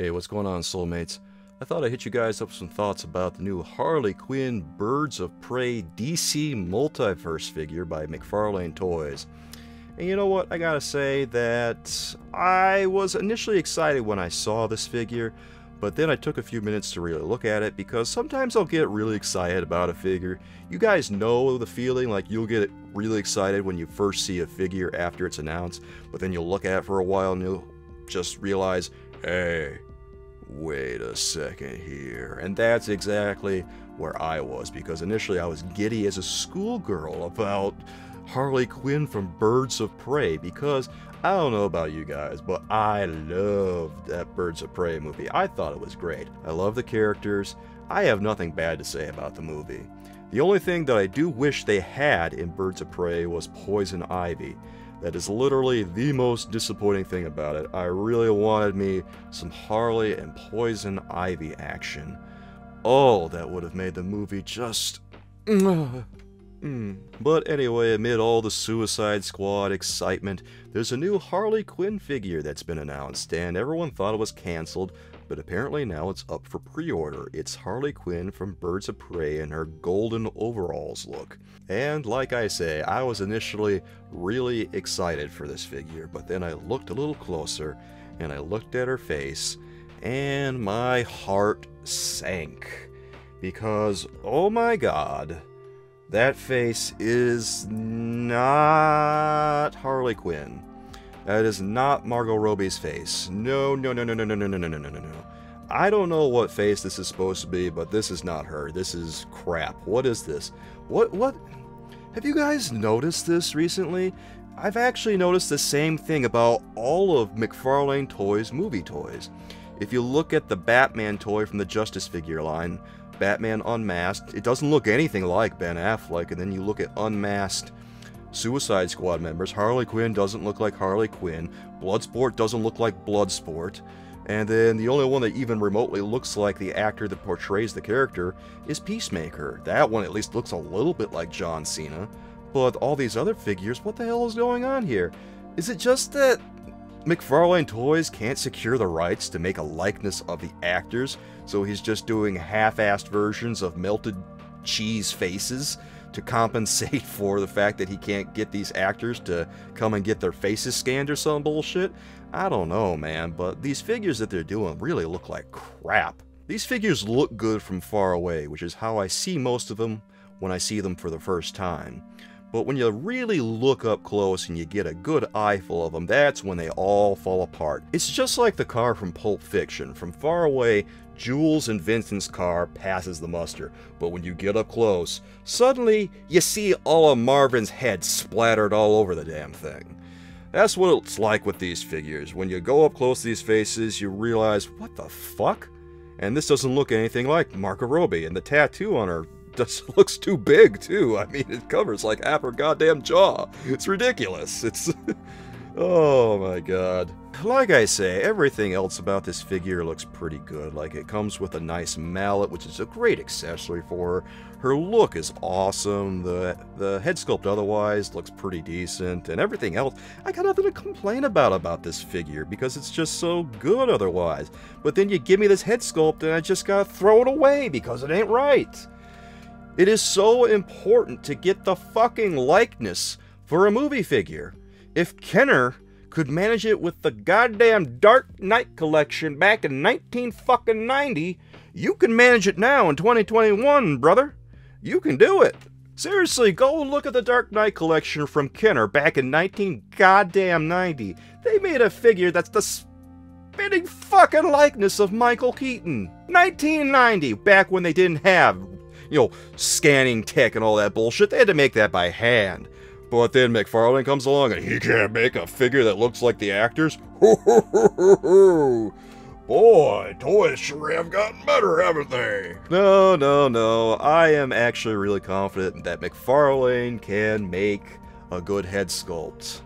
Hey, what's going on, soulmates? I thought I'd hit you guys up with some thoughts about the new Harley Quinn Birds of Prey DC Multiverse figure by McFarlane Toys. And you know what? I gotta say that I was initially excited when I saw this figure, but then I took a few minutes to really look at it because sometimes I'll get really excited about a figure. You guys know the feeling, like you'll get really excited when you first see a figure after it's announced, but then you'll look at it for a while and you'll just realize, hey, wait a second here. And that's exactly where I was, because initially I was giddy as a schoolgirl about Harley Quinn from Birds of Prey, because I don't know about you guys, but I loved that Birds of Prey movie. I thought it was great. I love the characters. I have nothing bad to say about the movie. The only thing that I do wish they had in Birds of Prey was Poison Ivy. That is literally the most disappointing thing about it. I really wanted me some Harley and Poison Ivy action. Oh, that would have made the movie just... But anyway, amid all the Suicide Squad excitement, there's a new Harley Quinn figure that's been announced, and everyone thought it was canceled, but apparently now it's up for pre-order. It's Harley Quinn from Birds of Prey in her golden overalls look. And like I say, I was initially really excited for this figure, but then I looked a little closer, and I looked at her face, and my heart sank. Because, oh my god, that face is not Harley Quinn. That is not Margot Robbie's face. No, no, no, no, no, no, no, no, no, no, no. I don't know what face this is supposed to be, but this is not her. This is crap. What is this? What? Have you guys noticed this recently? I've actually noticed the same thing about all of McFarlane Toys' movie toys. If you look at the Batman toy from the Justice figure line, Batman Unmasked, it doesn't look anything like Ben Affleck, and then you look at Unmasked Suicide Squad members, Harley Quinn doesn't look like Harley Quinn, Bloodsport doesn't look like Bloodsport, and then the only one that even remotely looks like the actor that portrays the character is Peacemaker. That one at least looks a little bit like John Cena, but all these other figures, what the hell is going on here? Is it just that McFarlane Toys can't secure the rights to make a likeness of the actors, so he's just doing half-assed versions of melted cheese faces to compensate for the fact that he can't get these actors to come and get their faces scanned or some bullshit? I don't know, man, but these figures that they're doing really look like crap. These figures look good from far away, which is how I see most of them when I see them for the first time. But when you really look up close and you get a good eyeful of them, that's when they all fall apart. It's just like the car from Pulp Fiction. From far away, Jules and Vincent's car passes the muster. But when you get up close, suddenly you see all of Marvin's head splattered all over the damn thing. That's what it's like with these figures. When you go up close to these faces, you realize, what the fuck? And this doesn't look anything like Margot Robbie, and the tattoo on her just looks too big too. I mean, it covers like half her goddamn jaw. It's ridiculous. It's oh my god. Like I say, everything else about this figure looks pretty good. Like, it comes with a nice mallet, which is a great accessory for her. Her look is awesome. The head sculpt otherwise looks pretty decent, and everything else, I got nothing to complain about this figure, because it's just so good otherwise. But then you give me this head sculpt and I just gotta throw it away because it ain't right. It is so important to get the fucking likeness for a movie figure. If Kenner could manage it with the goddamn Dark Knight Collection back in 1990, you can manage it now in 2021, brother. You can do it. Seriously, go look at the Dark Knight Collection from Kenner back in 1990. They made a figure that's the spitting fucking likeness of Michael Keaton. 1990, back when they didn't have, you know, scanning tech and all that bullshit. They had to make that by hand. But then McFarlane comes along and he can't make a figure that looks like the actors? Boy, toys sure have gotten better, haven't they? No, no, no. I am actually really confident that McFarlane can make a good head sculpt.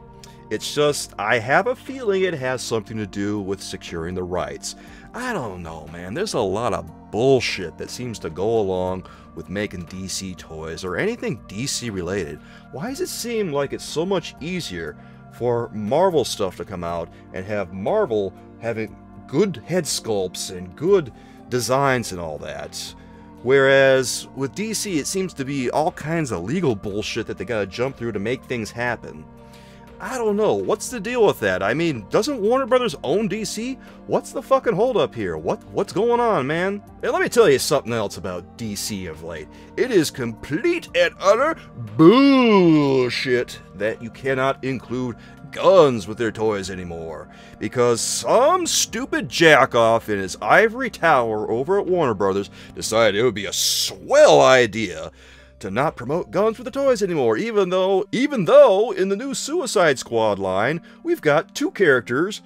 It's just, I have a feeling it has something to do with securing the rights. I don't know, man. There's a lot of bullshit that seems to go along with making DC toys or anything DC related. Why does it seem like it's so much easier for Marvel stuff to come out and have Marvel having good head sculpts and good designs and all that. Whereas with DC, it seems to be all kinds of legal bullshit that they gotta jump through to make things happen. I don't know, what's the deal with that? I mean, doesn't Warner Brothers own DC? What's the fucking holdup here? What's going on, man? And let me tell you something else about DC of late. It is complete and utter bullshit that you cannot include guns with their toys anymore, because some stupid jackoff in his ivory tower over at Warner Brothers decided it would be a swell idea to not promote guns with the toys anymore, even though in the new Suicide Squad line, we've got two characters,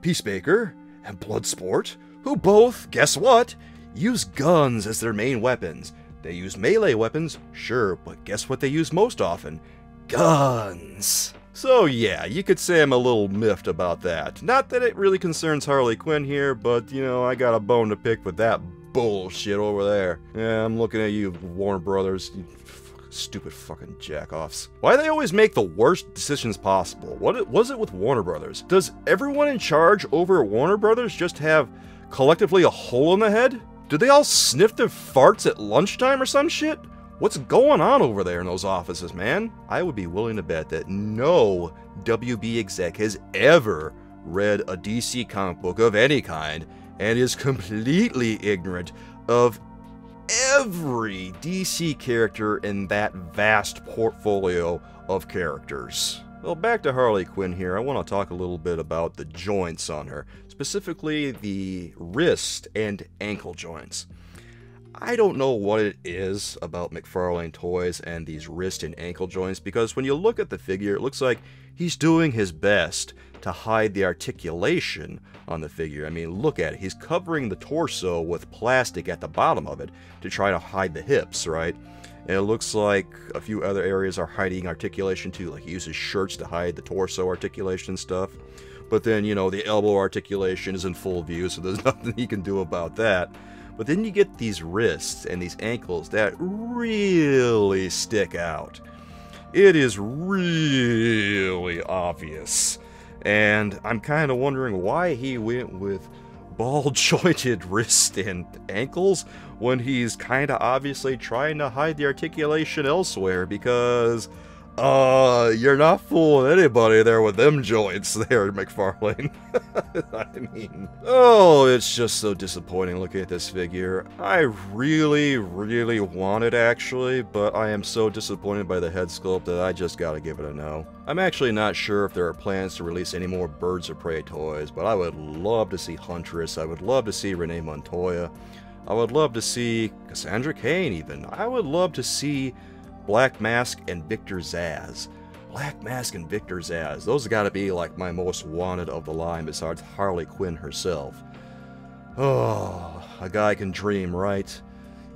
Peacemaker and Bloodsport, who both, guess what, use guns as their main weapons. They use melee weapons, sure, but guess what they use most often? Guns. So yeah, you could say I'm a little miffed about that. Not that it really concerns Harley Quinn here, but you know, I got a bone to pick with that bullshit over there. Yeah, I'm looking at you, Warner Brothers, you stupid fucking jackoffs. Why do they always make the worst decisions possible? What was it with Warner Brothers? Does everyone in charge over at Warner Brothers just have collectively a hole in the head? Do they all sniff their farts at lunchtime or some shit? What's going on over there in those offices, man? I would be willing to bet that no WB exec has ever read a DC comic book of any kind and is completely ignorant of every DC character in that vast portfolio of characters. Well, back to Harley Quinn here, I want to talk a little bit about the joints on her, specifically the wrist and ankle joints. I don't know what it is about McFarlane Toys and these wrist and ankle joints, because when you look at the figure, it looks like he's doing his best to hide the articulation on the figure. I mean, look at it. He's covering the torso with plastic at the bottom of it to try to hide the hips, right? And it looks like a few other areas are hiding articulation too, like he uses shirts to hide the torso articulation and stuff. But then, you know, the elbow articulation is in full view, so there's nothing he can do about that. But then you get these wrists and these ankles that really stick out. It is really obvious. And I'm kind of wondering why he went with ball-jointed wrists and ankles when he's kind of obviously trying to hide the articulation elsewhere, because you're not fooling anybody there with them joints there, McFarlane. I mean, oh, it's just so disappointing looking at this figure. I really, really want it, actually, but I am so disappointed by the head sculpt that I just gotta give it a no. I'm actually not sure if there are plans to release any more Birds of Prey toys, but I would love to see Huntress. I would love to see Renee Montoya. I would love to see Cassandra Cain, even. I would love to see Black Mask and Mr. Zsasz. Black Mask and Mr. Zsasz. Those gotta be like my most wanted of the line besides Harley Quinn herself. Oh, a guy can dream, right?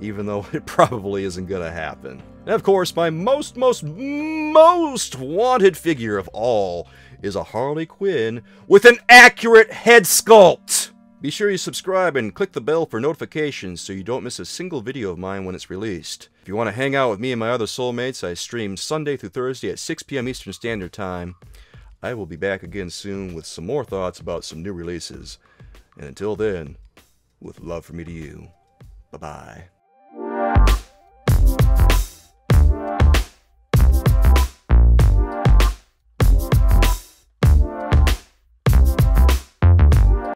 Even though it probably isn't gonna happen. And of course, my most wanted figure of all is a Harley Quinn with an accurate head sculpt! Be sure you subscribe and click the bell for notifications so you don't miss a single video of mine when it's released. If you want to hang out with me and my other soulmates, I stream Sunday through Thursday at 6 p.m. Eastern Standard Time. I will be back again soon with some more thoughts about some new releases. And until then, with love from me to you, bye-bye.